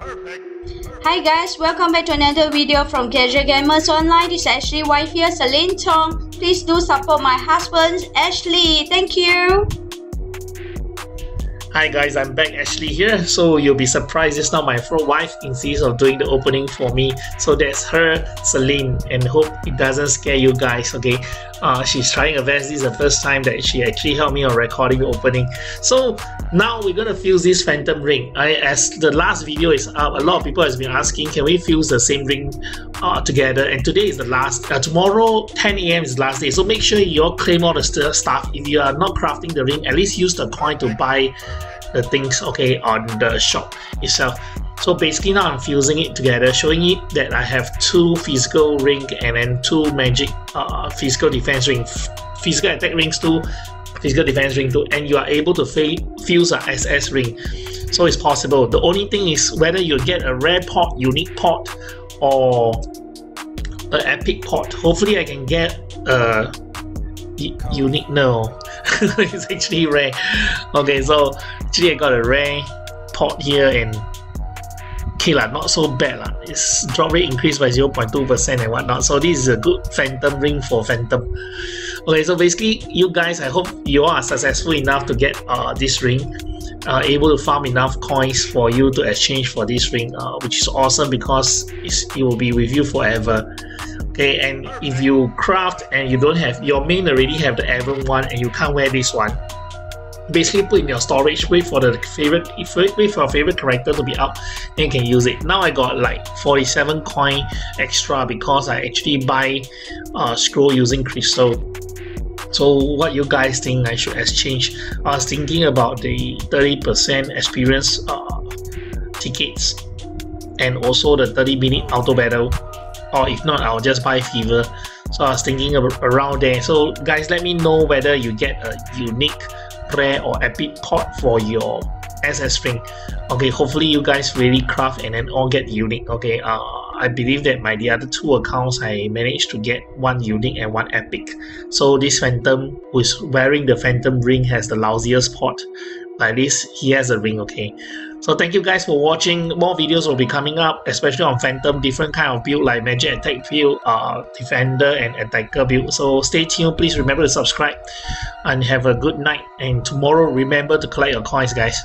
Hi guys, welcome back to another video from Casual Gamers Online. This is Ashley wife here, Celine Tong. Please do support my husband Ashley. Thank you. Hi guys, I'm back, Ashley here. So you'll be surprised just now my wife insists on doing the opening for me. So that's her, Celine, and hope it doesn't scare you guys, okay? She's trying her best. This is the first time that she actually helped me on recording the opening. So now we're gonna fuse this phantom ring. As the last video is up, a lot of people has been asking, can we fuse the same ring together? And today is the last. Tomorrow 10 AM is the last day. So make sure you all claim all the stuff. If you are not crafting the ring, at least use the coin to buy the things, okay, on the shop itself. So basically now I'm fusing it together, showing it that I have two physical ring and then two magic physical defense ring, physical attack rings too, physical defense ring too, and you are able to fuse a SS ring. So it's possible. The only thing is whether you get a rare pot, unique pot, or an epic pot. Hopefully I can get a unique. No, it's actually rare. Okay, so actually I got a rare pot here, and okay lah, not so bad lah. It's drop rate increased by 0.2% and whatnot. So this is a good phantom ring for phantom. Okay, so basically you guys, I hope you are successful enough to get this ring, able to farm enough coins for you to exchange for this ring, which is awesome because it will be with you forever. Okay, and if you craft and you don't have your main, already have the Evan one and you can't wear this one, basically put in your storage, wait for the favorite, wait for your favorite character to be up, then you can use it. Now I got like 47 coin extra because I actually buy scroll using crystal. So what you guys think I should exchange? I was thinking about the 30% experience tickets and also the 30-minute auto battle. Or if not, I'll just buy Fever. So I was thinking around there. So guys, let me know whether you get a unique, rare or epic pot for your SS ring. Okay, hopefully you guys really craft and then all get unique. Okay, I believe that my the other two accounts I managed to get one unique and one epic. So this phantom who's wearing the phantom ring has the lousiest pot. At least he has a ring, okay? So thank you guys for watching. More videos will be coming up, especially on phantom, different kind of build like magic attack build, defender and attacker build. So stay tuned, please remember to subscribe and have a good night, and tomorrow remember to collect your coins guys.